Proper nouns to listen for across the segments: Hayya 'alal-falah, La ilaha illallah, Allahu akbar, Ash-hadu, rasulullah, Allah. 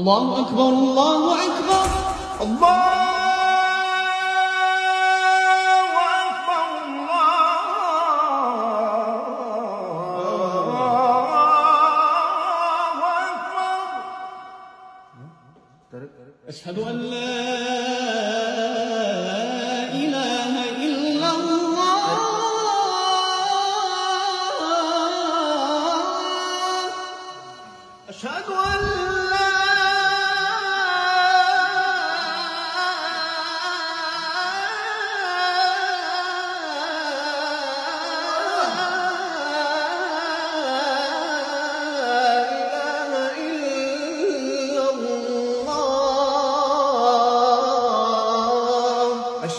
الله أكبر الله أكبر الله أشهد أن لا إله إلا الله أشهد أن لا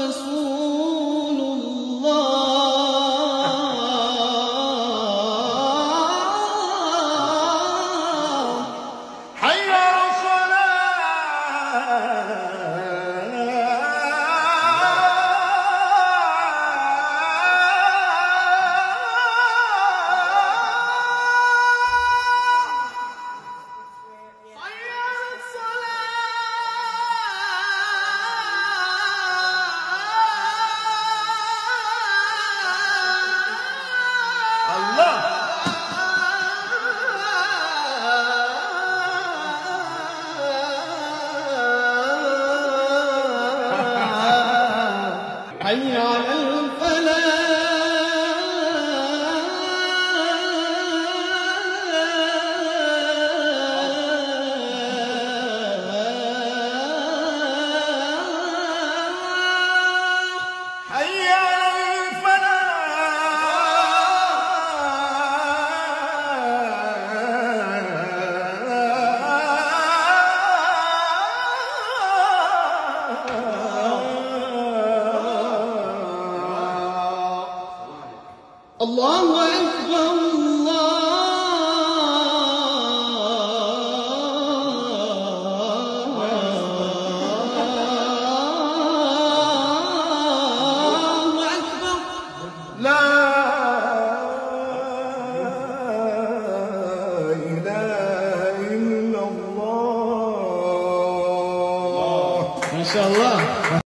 رسول الله حي على الفلاح حي على الفلاح الله أكبر الله أكبر لا إله إلا الله ما شاء الله.